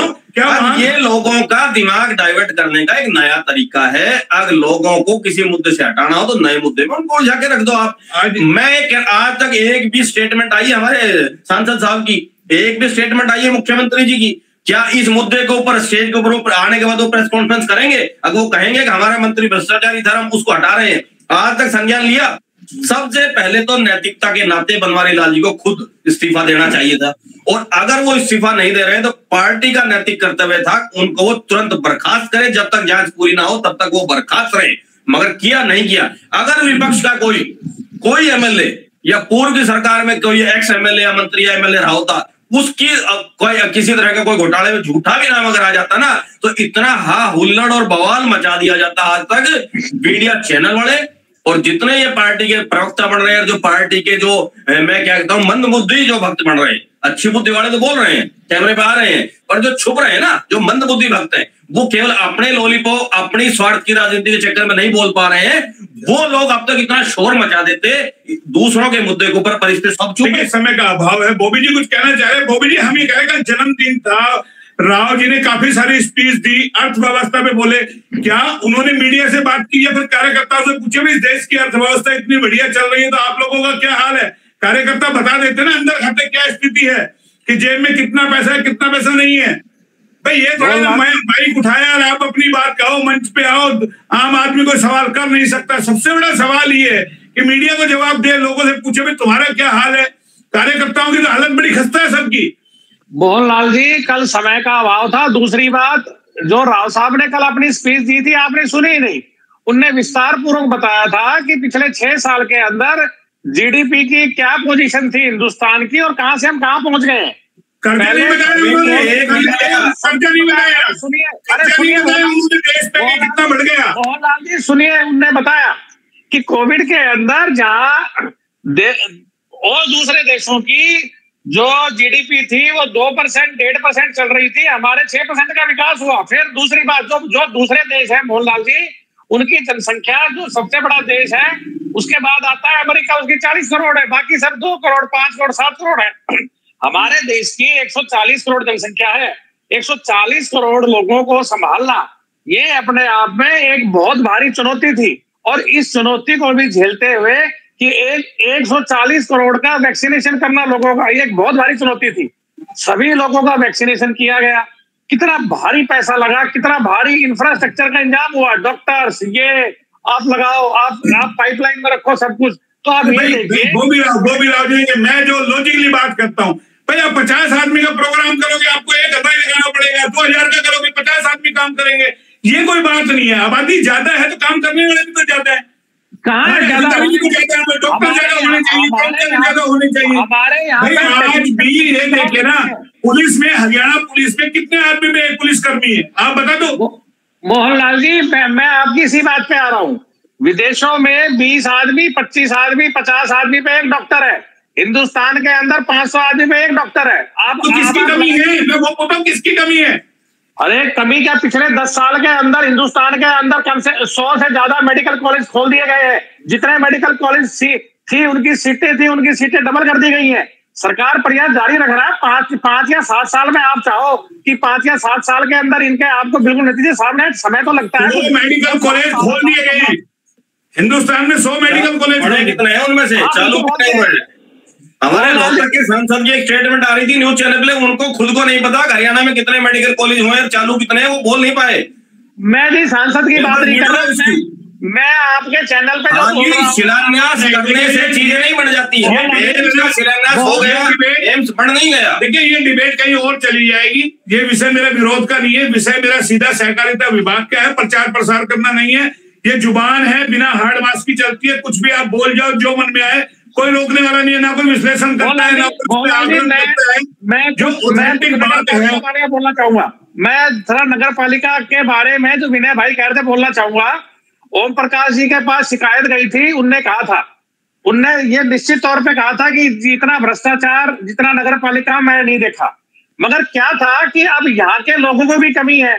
रहा हूँ, ये लोगों का दिमाग डाइवर्ट करने का एक नया तरीका है। अगर लोगों को किसी मुद्दे से हटाना हो तो नए मुद्दे में उनको उलझा के रख दो आप। मैं आज तक एक भी स्टेटमेंट आई हमारे सांसद साहब की, एक भी स्टेटमेंट आई है मुख्यमंत्री जी की, क्या इस मुद्दे के ऊपर स्टेज के ऊपर आने के बाद वो प्रेस कॉन्फ्रेंस करेंगे? अगर वो कहेंगे कि हमारा मंत्री भ्रष्टाचारी धर्म उसको हटा रहे हैं, आज तक संज्ञान लिया? सबसे पहले तो नैतिकता के नाते बनवारी लाल जी को खुद इस्तीफा देना चाहिए था, और अगर वो इस्तीफा नहीं दे रहे हैं तो पार्टी का नैतिक कर्तव्य था उनको वो तुरंत बर्खास्त करे, जब तक जांच पूरी ना हो तब तक वो बर्खास्त रहे, मगर किया नहीं किया। अगर विपक्ष का कोई एमएलए या पूर्व की सरकार में कोई एक्स एमएलए या मंत्री या एमएलए रहा होता, उसकी किसी तरह का कोई घोटाले में झूठा भी नाम अगर आ जाता ना, तो इतना हा हुल्लड़ और बवाल मचा दिया जाता। आज तक मीडिया चैनल वाले और जितने ये पार्टी के प्रवक्ता बन रहे हैं, जो पार्टी के जो मैं क्या कहता हूँ मंदबुद्धि जो भक्त बन रहे हैं, अच्छी बुद्धि वाले तो बोल रहे हैं, कैमरे पे आ रहे हैं, पर जो छुप रहे हैं ना, जो मंदबुद्धि भक्त हैं, वो केवल अपने लॉलीपॉप अपनी स्वार्थ की राजनीति के चक्कर में नहीं बोल पा रहे हैं। वो लोग अब तक इतना शोर मचा देते दूसरों के मुद्दे के ऊपर, परिस्थिति सब चुके, समय का अभाव है। बोबी जी कुछ कहना चाह रहे हैं? बोबी जी, हम ये कह रहे हैं जन्मदिन था, राव जी ने काफी सारी स्पीच दी, अर्थव्यवस्था पे बोले, क्या उन्होंने मीडिया से बात की या फिर कार्यकर्ताओं से पूछे भी इस देश की अर्थव्यवस्था इतनी बढ़िया चल रही है तो आप लोगों का क्या हाल है? कार्यकर्ता बता देते ना अंदर खाते क्या स्थिति है, कि जेब में कितना पैसा है कितना पैसा नहीं है। भाई ये थोड़ा माइक उठाया और आप अपनी बात कहो, मंच पे आओ, आम आदमी कोई सवाल कर नहीं सकता। सबसे बड़ा सवाल ये है कि मीडिया को जवाब दे, लोगों से पूछे भी तुम्हारा क्या हाल है। कार्यकर्ताओं की तो हालत बड़ी खस्ता है सबकी। मोहन लाल जी, कल समय का अभाव था। दूसरी बात, जो राव साहब ने कल अपनी स्पीच दी थी आपने सुनी ही नहीं। उनने विस्तार पूर्वक बताया था कि पिछले 6 साल के अंदर जीडीपी की क्या पोजीशन थी हिंदुस्तान की और कहां से हम कहां पहुंच गए हैं। मोहन लाल जी सुनिए, उनने बताया कि कोविड के अंदर जहां और दूसरे देशों की जो जीडीपी थी वो 2% 1.5% चल रही थी, हमारे 6% का विकास हुआ। फिर दूसरी बात, जो दूसरे देश है मोहनलाल जी, उनकी जनसंख्या जो सबसे बड़ा देश है, उसके बाद आता है अमेरिका, उसकी 40 करोड़ है, बाकी सब 2 करोड़ 5 करोड़ 7 करोड़ है। हमारे देश की 140 करोड़ जनसंख्या है, 140 करोड़ लोगों को संभालना ये अपने आप में एक बहुत भारी चुनौती थी, और इस चुनौती को भी झेलते हुए कि 140 करोड़ का वैक्सीनेशन करना लोगों का, ये एक बहुत भारी चुनौती थी। सभी लोगों का वैक्सीनेशन किया गया, कितना भारी पैसा लगा, कितना भारी इंफ्रास्ट्रक्चर का इंतजाम हुआ, डॉक्टर्स ये आप लगाओ, आप पाइपलाइन में रखो सब कुछ। तो आप बोबी राव जी, मैं जो लॉजिकली बात करता हूँ भाई, आप 50 आदमी का प्रोग्राम करोगे आपको 1 हवाई लगाना पड़ेगा, 2000 का करोगे 50 आदमी काम करेंगे, ये कोई बात नहीं है। आबादी ज्यादा है तो काम करने वाले भी तो ज्यादा है, कहाँ ज्यादा डॉक्टर ज्यादा होने चाहिए। हमारे यहाँ आज भी ये देखे ना, पुलिस में, हरियाणा पुलिस में कितने आदमी में 1 पुलिसकर्मी है, आप बता दो। मोहन लाल जी, मैं आपकी इसी बात पे आ रहा हूँ, विदेशों में 20 आदमी 25 आदमी 50 आदमी पे 1 डॉक्टर है, हिंदुस्तान के अंदर 500 आदमी पे 1 डॉक्टर है। आपको किसकी कमी है? मैं वो बताऊँ किसकी कमी है। अरे कमी क्या, पिछले 10 साल के अंदर हिंदुस्तान के अंदर कम से 100 से ज्यादा मेडिकल कॉलेज खोल दिए गए हैं, जितने मेडिकल कॉलेज थी उनकी सीटें डबल कर दी गई हैं। सरकार प्रयास जारी रख रहा है। 5 या 7 साल में आप चाहो कि 5 या 7 साल के अंदर इनके आपको बिल्कुल नतीजे सामने, समय तो लगता है। मेडिकल कॉलेज खोल दिए गए हैं, हिंदुस्तान में 100 मेडिकल कॉलेज कितने हैं, उनमें से चालू कितने हुए हैं? हमारे डॉक्टर के संसद की एक स्टेटमेंट आ रही थी न्यूज चैनल पे, उनको खुद को नहीं पता हरियाणा में कितने मेडिकल कॉलेज हुए हैं, चालू कितने हैं, वो बोल नहीं पाए। मैं भी सांसद की बात नहीं कर रहा, मैं आपके चैनल पे शिलान्यास करने से चीजें नहीं बढ़ जाती है। शिलान्यास हो गया, एम्स बढ़ नहीं गया। देखिए ये डिबेट कहीं और चली जाएगी, ये विषय मेरा विरोध का नहीं है, विषय मेरा सीधा सहकारिता विभाग का है। प्रचार प्रसार करना नहीं है, ये जुबान है बिना हार्ड मास्क की चलती है, कुछ भी आप बोल जाओ जो मन में आए, कोई रोकने वाला नहीं है, ना कोई विश्लेषण करता है, ना कोई आकलन करता है। मैं बोलना चाहूंगा, मैं थोड़ा नगर पालिका के बारे में जो विनय भाई कह रहे थे बोलना चाहूंगा। ओम प्रकाश जी के पास शिकायत गई थी, उनने कहा था, उनने ये निश्चित तौर पे कहा था कि इतना भ्रष्टाचार जितना नगर पालिका मैंने नहीं देखा, मगर क्या था कि अब यहाँ के लोगों को भी कमी है,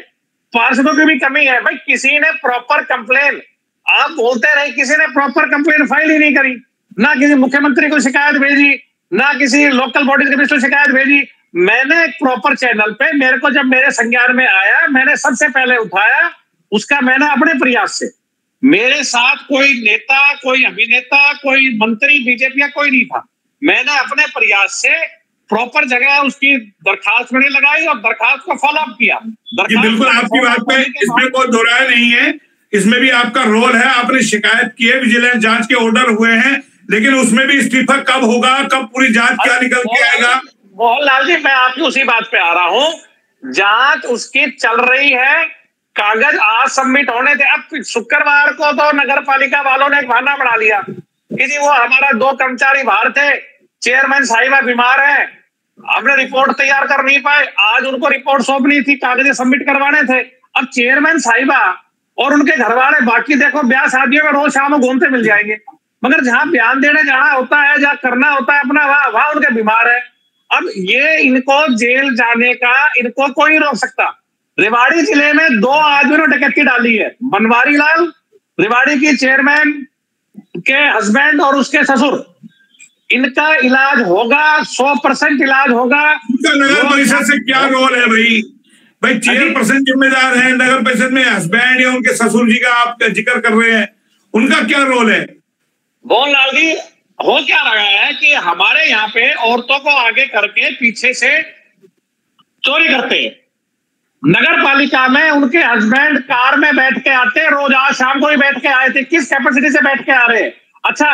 पार्षदों की भी कमी है। भाई किसी ने प्रॉपर कंप्लेन, आप बोलते रहे, किसी ने प्रॉपर कंप्लेन फाइल ही नहीं करी, ना किसी मुख्यमंत्री को शिकायत भेजी, ना किसी लोकल बॉडीज कमिश्नर शिकायत भेजी। मैंने एक प्रॉपर चैनल पे, मेरे को जब मेरे संज्ञान में आया, मैंने सबसे पहले उठाया उसका, मैंने अपने प्रयास से, मेरे साथ कोई नेता, कोई अभिनेता, कोई मंत्री बीजेपी का कोई नहीं था, मैंने अपने प्रयास से प्रॉपर जगह उसकी दरखास्त मैंने लगाई और दरखास्त को फॉलोअप किया। बिल्कुल आपकी बात पे इसमें कोई दोहराया नहीं है, इसमें भी आपका रोल है, आपने शिकायत की है, विजिलेंस जांच के ऑर्डर हुए हैं, लेकिन उसमें भी इस्तीफा कब होगा, कब पूरी जांच क्या निकल के आएगा? मोहन लाल जी मैं आपकी उसी बात पे आ रहा हूँ, जांच उसकी चल रही है, कागज आज सबमिट होने थे। अब शुक्रवार को तो नगर पालिका वालों ने एक बहाना बना लिया कि जी वो हमारा 2 कर्मचारी बाहर थे, चेयरमैन साहिबा बीमार है, हमने रिपोर्ट तैयार कर नहीं पाए, आज उनको रिपोर्ट सौंपनी थी, कागज सबमिट करवाने थे। अब चेयरमैन साहिबा और उनके घर वाले, बाकी देखो 20 शादियों में रोज शाम घूमते मिल जाएंगे, मगर जहाँ बयान देने जाना होता है, जहाँ करना होता है अपना, वहां उनके बीमार है। अब ये इनको जेल जाने का इनको कोई नहीं रोक सकता। रेवाड़ी जिले में 2 आदमियों ने डकैती डाली है, बनवारी लाल, रेवाड़ी की चेयरमैन के हस्बैंड और उसके ससुर। इनका इलाज होगा, 100% इलाज होगा। नगर परिषद से क्या रोल है भाई? भाई चेयरपर्सन जिम्मेदार है नगर परिषद में, हस्बैंड या उनके ससुर जी का आप जिक्र कर रहे हैं, उनका क्या रोल है? मोहन लाल जी हो क्या रहा है कि हमारे यहाँ पे औरतों को आगे करके पीछे से चोरी करते हैं। नगर पालिका में उनके हस्बैंड कार में बैठ के आते हैं रोज, आज शाम को ही बैठ के आए थे, किस कैपेसिटी से बैठ के आ रहे हैं? अच्छा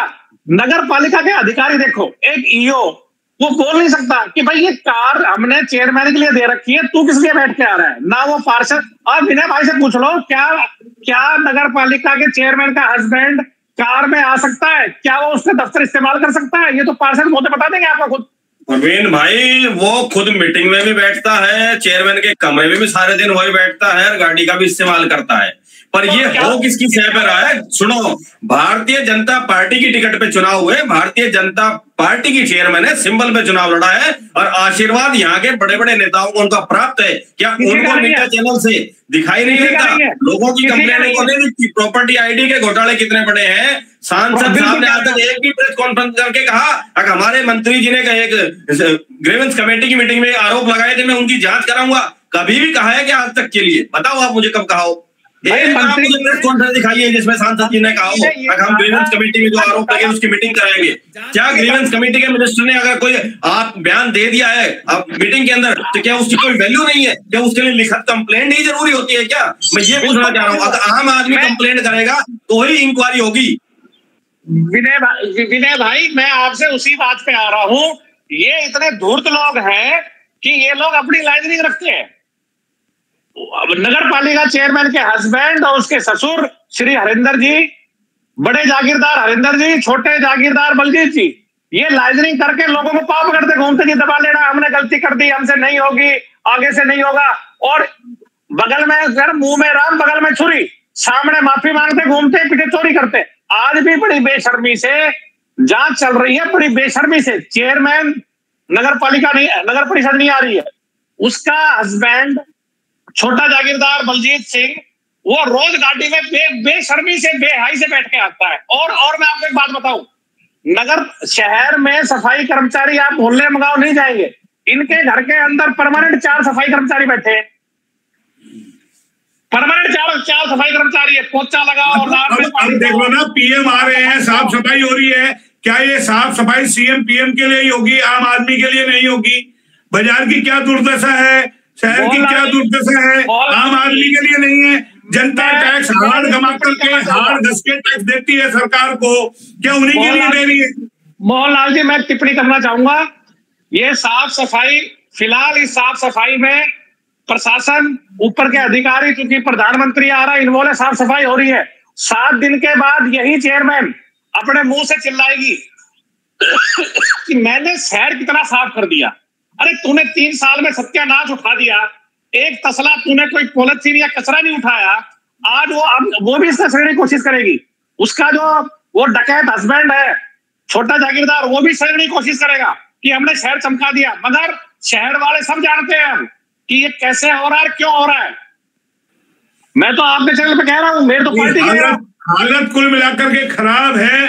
नगर पालिका के अधिकारी देखो, एक ईओ वो बोल नहीं सकता कि भाई ये कार हमने चेयरमैन के लिए दे रखी है, तू किस लिए बैठ के आ रहा है? ना वो पार्षद, और विनय भाई से पूछ लो, क्या नगर पालिका के चेयरमैन का हस्बैंड कार में आ सकता है? क्या वो उसका दफ्तर इस्तेमाल कर सकता है? ये तो पार्षद बहुत बता देंगे आपको। खुद प्रवीण भाई वो खुद मीटिंग में भी बैठता है, चेयरमैन के कमरे में भी सारे दिन वही बैठता है, गाड़ी का भी इस्तेमाल करता है। पर तो ये हो किसकी सह पर रहा है? सुनो, भारतीय जनता पार्टी की टिकट पे चुनाव हुए, भारतीय जनता पार्टी की चेयरमैन है, सिंबल पे चुनाव लड़ा है, और आशीर्वाद यहाँ के बड़े बड़े नेताओं को उनका प्राप्त है। क्या उनको मीडिया चैनल से दिखाई नहीं देता? लोगों की कंप्लेन को नहीं दिखती? प्रॉपर्टी आईडी के घोटाले कितने बड़े हैं? सांसद साहब ने आज तक एक भी प्रेस कॉन्फ्रेंस करके कहा, हमारे मंत्री जी ने एक ग्रीवेंस कमेटी की मीटिंग में आरोप लगाए थे, मैं उनकी जांच कराऊंगा, कभी भी कहा है कि आज तक के लिए? बताओ आप मुझे कब कहा हो? दिखाइए जिसमें सांसद जी ने कहा हो हम ग्रीवेंस कमेटी में जो आरोप लगे उसकी मीटिंग कराएंगे। क्या ग्रीवेंस कमेटी के मिनिस्टर ने अगर कोई आप बयान दे दिया है आप मीटिंग के अंदर, तो क्या उसकी कोई वैल्यू नहीं है? क्या उसके लिए लिखित कंप्लेंट ही जरूरी होती है क्या? मैं ये पूछना चाह रहा हूँ, अगर आम आदमी कंप्लेंट करेगा तो ही इंक्वायरी होगी। विनय भाई मैं आपसे उसी बात पे आ रहा हूँ, ये इतने धूर्त लोग हैं कि ये लोग अपनी लाइनिंग रखते हैं। नगर पालिका चेयरमैन के हस्बैंड और उसके ससुर श्री हरिंदर जी, बड़े जागीरदार हरिंदर जी, छोटे जागीरदार बलजीत जी, ये लाइजनिंग करके लोगों को पाप करते घूमते जी, दबा लेना, हमने गलती कर दी, हमसे नहीं होगी, आगे से नहीं होगा, और बगल में घर, मुंह में राम बगल में छुरी, सामने माफी मांगते घूमते, पीछे चोरी करते। आज भी बड़ी बेशर्मी से जांच चल रही है, बड़ी बेशर्मी से। चेयरमैन नगर पालिका नहीं, नगर परिषद नहीं आ रही है, उसका हस्बैंड छोटा जागीरदार बलजीत सिंह वो रोज गाड़ी में बेशर्मी से बेहाई से बैठ के आता है। और मैं आपको एक बात बताऊं, नगर शहर में सफाई कर्मचारी आप मोहल्ले मंगाओ नहीं जाएंगे, इनके घर के अंदर परमानेंट 4 सफाई कर्मचारी बैठे हैं। परमानेंट चार सफाई कर्मचारी है, पोछा लगाओ और देखो ना, पीएम आ रहे हैं, साफ सफाई हो रही है। क्या ये साफ सफाई सीएम पीएम के लिए ही होगी, आम आदमी के लिए नहीं होगी? बाजार की क्या दुर्दशा है, शहर की क्या दुर्दशा है, आम आदमी के लिए नहीं है। जनता टैक्स हाड़ जमा करके, हाड़ घस के टैक्स देती है सरकार को, क्या उन्हीं के लिए दे रही है? मोहनलाल जी, मैं टिप्पणी करना चाहूंगा, ये साफ सफाई फिलहाल, इस साफ सफाई में प्रशासन ऊपर के अधिकारी, क्योंकि प्रधानमंत्री आ रहा है, इन्वॉल्व है, साफ सफाई हो रही है। 7 दिन के बाद यही चेयरमैन अपने मुंह से चिल्लाएगी कि मैंने शहर कितना साफ कर दिया। अरे तूने 3 साल में सत्यानाश उठा दिया, एक तसला तूने कोई पॉलिथीन या कचरा नहीं उठाया। आज वो भी इससे सहने की कोशिश करेगी। उसका जो वो डकैत हस्बैंड है, छोटा जागीरदार, वो भी सहने की कोशिश करेगा कि हमने शहर चमका दिया। मगर शहर वाले सब जानते हैं हम कि ये कैसे हो रहा है, क्यों हो रहा है। मैं तो आपके चैनल पे कह रहा हूँ, मेरे तो पार्टी हालत कुल मिलाकर के खराब है।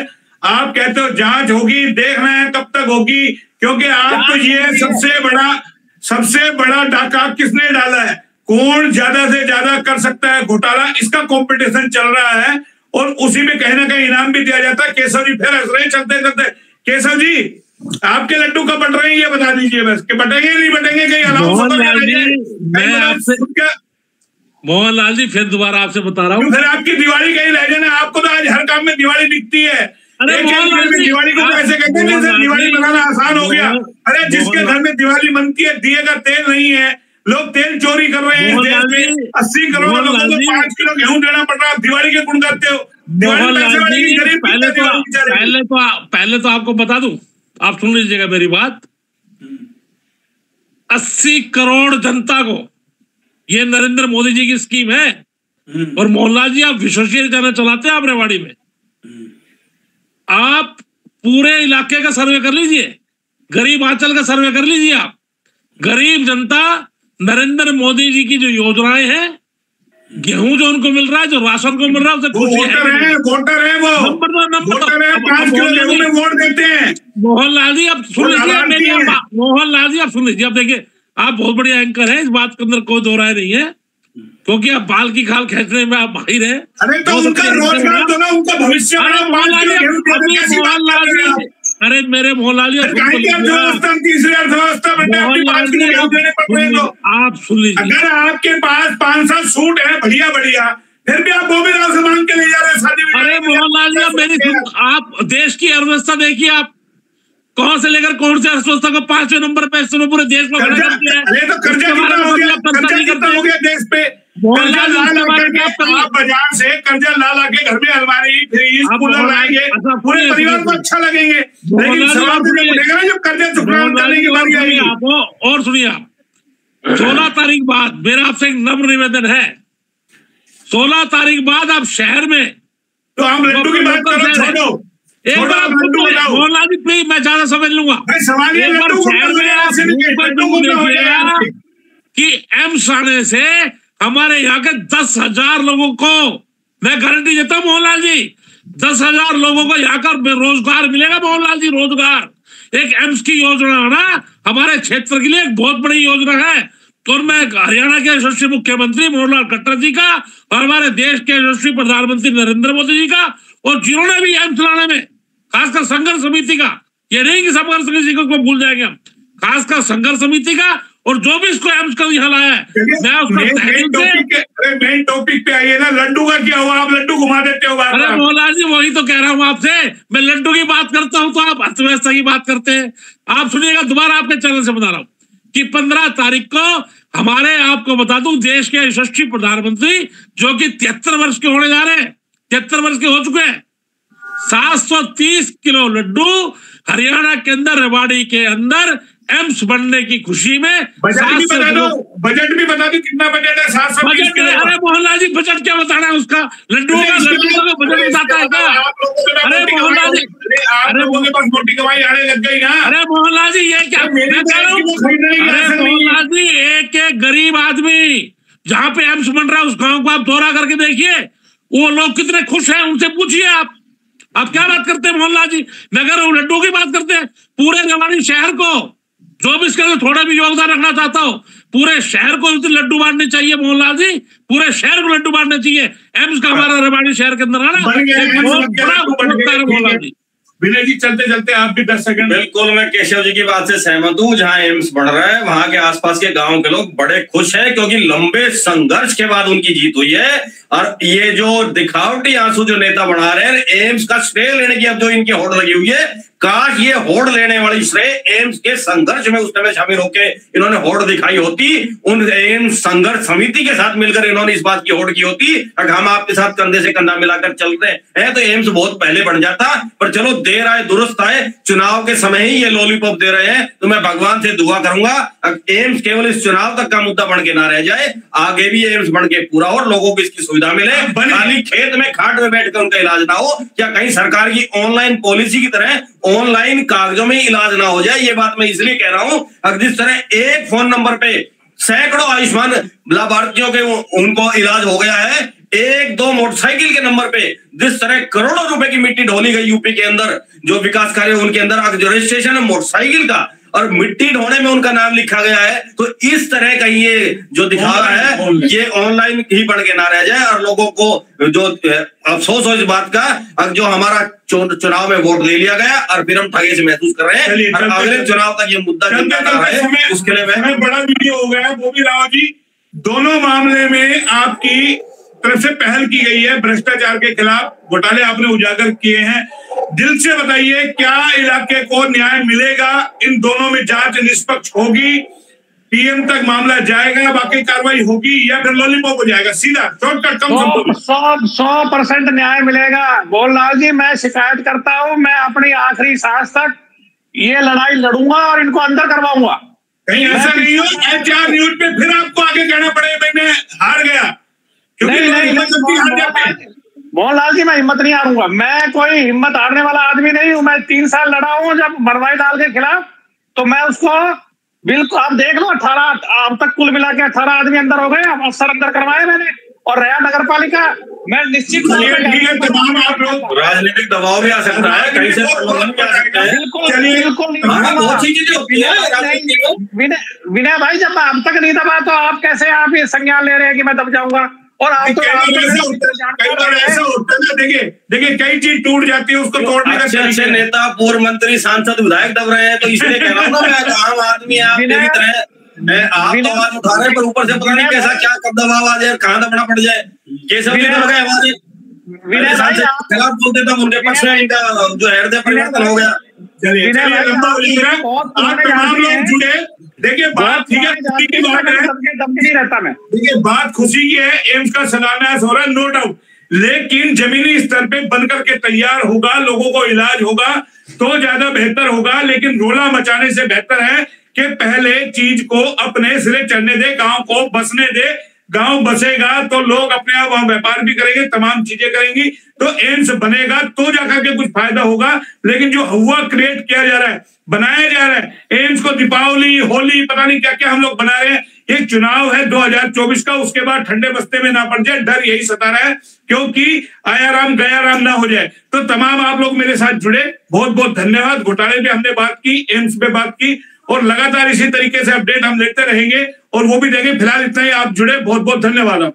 आप कहते हो जांच होगी, देख रहे हैं कब तक होगी, क्योंकि आप तो ये सबसे बड़ा डाका किसने डाला है, कौन ज्यादा से ज्यादा कर सकता है घोटाला, इसका कंपटीशन चल रहा है और उसी में कहीं ना कहीं इनाम भी दिया जाता है। केशव जी फिर हंस रहे हैं, चलते। केशव जी, आपके लड्डू कब बट रहे हैं, ये बता दीजिए बस, कि बटेंगे नहीं बटेंगे, कहीं अलाउंस। मोहन लाल जी, फिर दोबारा आपसे बता रहा हूँ, फिर आपकी दिवाली कहीं रह जाना। आपको तो आज हर काम में दिवाली दिखती है। अरे दिवाली को कैसे कहते हैं, जैसे दिवाली मनाना आसान हो गया। अरे जिसके घर में दिवाली बनती है, दिए का तेल नहीं है, लोग तेल चोरी कर रहे हैं। 80 करोड़ लोगों को 5 किलो गेहूं देना पड़ रहा है, दिवाली के गुण गाते हो। पहले तो आपको बता दूं, आप सुन लीजिएगा मेरी बात। 80 करोड़ जनता को ये नरेंद्र मोदी जी की स्कीम है। और मोहनलाल जी, आप विश्वशील जाना चलाते हैं आप रेवाड़ी में। आप पूरे इलाके का सर्वे कर लीजिए, गरीब आंचल का सर्वे कर लीजिए। आप गरीब जनता नरेंद्र मोदी जी की जो योजनाएं हैं, गेहूं जो उनको मिल रहा है, जो राशन को मिल रहा है, मोहनलाल जी आप सुन लीजिए, आप देखिए, आप बहुत बड़े एंकर हैं, इस बात के अंदर कोई दो राय नहीं है, क्योंकि आप बाल की खाल खेचने में आप बाहर हैं। अरे तो उनका रोजगार दो ना, उनका भविष्य। अरे मेरे मोहनलाल जी, आप सुन लीजिए, अगर आपके पास 5-7 सूट है बढ़िया बढ़िया, फिर भी आप बॉबी राव से मांग के ले जा रहे हैं शादी में। अरे मोहनलाल जी, आप देश की अर्थव्यवस्था देखिए, आप कहां से लेकर कौन से अर्थव्यवस्था को 5वें नंबर पे पूरे देश में खड़ा करते हैं। तो बाजार से कर्जा ला ला के घर में अलमारी, फ्रिज, कूलर लाएंगे, पूरे परिवार को अच्छा लगेंगे, लेकिन जब कर्जा चुकाने की बारी आएगी। और सुनिए, आप 16 तारीख बाद, मेरा आपसे एक नम्र निवेदन है, 16 तारीख बाद आप शहर में, तो हम लड्डू की बात कर रहे हो, एक बार मोहनलाल जी प्लीज, मैं ज्यादा समझ लूंगा, एक बार शहर में आप कि एम्स आने से हमारे यहाँ के 10,000 लोगों को, मैं गारंटी देता हूँ मोहनलाल जी, 10,000 लोगों को यहाँ का रोजगार मिलेगा। मोहनलाल जी, रोजगार एक एम्स की योजना आना हमारे क्षेत्र के लिए एक बहुत बड़ी योजना है। और मैं हरियाणा के यशस्वी मुख्यमंत्री मोहनलाल खट्टर जी का और हमारे देश के यशस्वी प्रधानमंत्री नरेंद्र मोदी जी का, और जिन्होंने भी एम्स लाने में, खासकर संघर्ष समिति का, ये नहीं कि संघर्ष समिति को भूल जाएंगे हम, खासकर संघर्ष समिति का, और जो भी इसको एम्स का यहाँ लाया है, मैं उसका मेन टॉपिक पे आइए ना। लड्डू का क्या हुआ, आप लड्डू घुमा देते हो। अरे मोहनलाल जी, वही तो कह रहा हूँ आपसे, मैं लड्डू की बात करता हूँ तो आप अर्थव्यवस्था की बात करते हैं। आप सुनिएगा, दोबारा आपके चैनल से बता रहा हूँ कि 15 तारीख को हमारे, आपको बता दूं, देश के यशस्वी प्रधानमंत्री जो कि 73 वर्ष के होने जा रहे हैं, 73 वर्ष के हो चुके हैं, 730 किलो लड्डू हरियाणा के अंदर, रेवाड़ी के अंदर एम्स बनने की खुशी में। बजट भी बता दो, कितना बजट है, 700 बजट। अरे मोहनलाल जी, बजट क्या बताना है उसका, लड्डू का बजट बताता है क्या? अरे मोहनलाल जी, अरे मोटी कमाई आने लग गई ना। अरे मोहनलाल जी, ये क्या कह रहा हूँ। अरे मोहनलाल जी, एक गरीब आदमी जहाँ पे एम्स बन रहा है, उस गाँव को आप दौरा करके देखिए, वो लोग कितने खुश हैं, उनसे पूछिए। आप क्या बात करते हैं मोहनलाल जी, नगर लड्डू की बात करते हैं। पूरे रेवाड़ी शहर को जो भी इसके अंदर थोड़ा भी योगदान रखना चाहता हो, पूरे शहर को लड्डू बांटने चाहिए मोहनलाल जी, पूरे शहर को लड्डू बांटने चाहिए। एम्स का हमारा रेवाड़ी शहर के अंदर आना मोहनलाल जी। विनय जी चलते चलते आप भी 10 सेकंड। बिल्कुल, मैं केशव जी की बात से सहमत हूँ। जहाँ एम्स बढ़ रहा है वहां के आसपास के गांव के लोग बड़े खुश हैं, क्योंकि लंबे संघर्ष के बाद उनकी जीत हुई है। और ये जो दिखावटी आंसू जो नेता बढ़ा रहे हैं, एम्स का श्रेय लेने की अब जो इनकी होड़ लगी हुई है, काश ये होड़ लेने वाली श्रेय एम्स के संघर्ष में उस समय शामिल होकर इन्होंने होड़ दिखाई होती, उन एम्स संघर्ष समिति के साथ मिलकर इन्होंने इस बात की होड़ की होती, अगर हम आपके साथ कंधे से कंधा मिलाकर चलते हैं तो एम्स बहुत पहले बन जाता। पर चलो, देर आए दुरुस्त आए, चुनाव के समय ही ये लॉलीपॉप दे रहे हैं, तो मैं भगवान से दुआ करूंगा एम्स केवल इस चुनाव तक का मुद्दा बन के ना रह जाए, आगे भी एम्स बन के पूरा और लोगों को इसकी सुविधा मिले, खाली खेत में खाट में बैठकर उनका इलाज ना हो, या कहीं सरकार की ऑनलाइन पॉलिसी की तरह ऑनलाइन कागजों में इलाज ना हो जाए। ये बात मैं इसलिए कह रहा हूं, अगर जिस तरह एक फोन नंबर पे सैकड़ों आयुष्मान लाभार्थियों के उनको इलाज हो गया है, एक दो मोटरसाइकिल के नंबर पे जिस तरह करोड़ों रुपए की मिट्टी ढोली गई यूपी के अंदर, जो विकास कार्य उनके अंदर जो रजिस्ट्रेशन है मोटरसाइकिल का और मिट्टी ढोने में उनका नाम लिखा गया है, तो इस तरह का ये जो दिखावा है ये ऑनलाइन ही बढ़ के ना रह जाए। और लोगों को जो अफसोस हो इस बात का, अब जो हमारा चुनाव में वोट ले लिया गया और फिर हम ठगे से महसूस कर रहे हैं, और अगले चुनाव तक ये मुद्दा है उसके लिए बड़ा वीडियो हो गया है। वो भी राव जी, दोनों मामले में आपकी तरफ से पहल की गई है, भ्रष्टाचार के खिलाफ घोटाले आपने उजागर किए हैं, दिल से बताइए क्या इलाके को न्याय मिलेगा? इन दोनों में जांच निष्पक्ष होगी, पीएम तक मामला जाएगा, बाकी कार्रवाई होगी, या फिर लॉलीपॉप हो जाएगा सीधा शॉर्टकट? कम 100% न्याय मिलेगा मोहनलाल जी। मैं शिकायत करता हूं, मैं अपनी आखिरी सांस तक ये लड़ाई लड़ूंगा और इनको अंदर करवाऊंगा। कहीं ऐसा नहीं हो HR न्यूज़ पे फिर आपको आगे कहना पड़े भाई मैं हार गया? मोहनलाल जी, मैं हिम्मत नहीं हारूंगा, मैं कोई हिम्मत हारने वाला आदमी नहीं हूं। मैं 3 साल लड़ा हूं जब बनवारी लाल के खिलाफ, तो मैं उसको बिल्कुल, आप देख लो 18 अब तक कुल मिला के 18 आदमी अंदर हो गए, अफसर अंदर करवाए मैंने, और रहा नगरपालिका। मैं निश्चित राजनीतिक दबाव भी आ सकता है, कहीं से प्रलोभन भी आ सकता है। बिल्कुल विनय भाई, जब मैं अब तक नहीं दबा तो आप कैसे आप ये संज्ञान ले रहे हैं कि मैं दब जाऊंगा? और आप तो देखिए कई चीज टूट जाती है, उसको तोड़ने का अच्छे नेता, पूर्व मंत्री, सांसद, विधायक दब रहे हैं, तो इसलिए कह रहा हूं मैं आम आदमी है, आप मेरी तरह आप तो आवाज उठा रहे हैं, पर ऊपर से पता नहीं कैसा क्या कब दबाव आ जाए, कहाँ दबना पड़ जाए। ये सब आवाज खिलाफ बोलते तब उनके पक्ष में इनका जो हृदय परिवर्तन हो गया। जुड़े देखिए बात ठीक है, बात खुशी की है, एम्स का सलाना हो रहा है नो डाउट, लेकिन जमीनी स्तर पे बनकर के तैयार होगा, लोगों को इलाज होगा तो ज्यादा बेहतर होगा। लेकिन रोला मचाने से बेहतर है कि पहले चीज को अपने सिरे चढ़ने दे, गांव को बसने दे, गांव बसेगा तो लोग अपने आप वहां व्यापार भी करेंगे, तमाम चीजें करेंगी, तो एम्स बनेगा तो जाकर के कुछ फायदा होगा। लेकिन जो हुआ क्रिएट किया जा रहा है, बनाया जा रहा है, एम्स को दीपावली, होली, पता नहीं क्या क्या हम लोग बना रहे हैं। ये चुनाव है 2024 का, उसके बाद ठंडे बस्ते में ना पड़ जाए, डर यही सता रहा है, क्योंकि आया राम गया राम ना हो जाए। तो तमाम आप लोग मेरे साथ जुड़े, बहुत बहुत धन्यवाद। घोटाले पे हमने बात की, एम्स पे बात की, और लगातार इसी तरीके से अपडेट हम लेते रहेंगे और वो भी देंगे। फिलहाल इतना ही, आप जुड़े, बहुत बहुत धन्यवाद।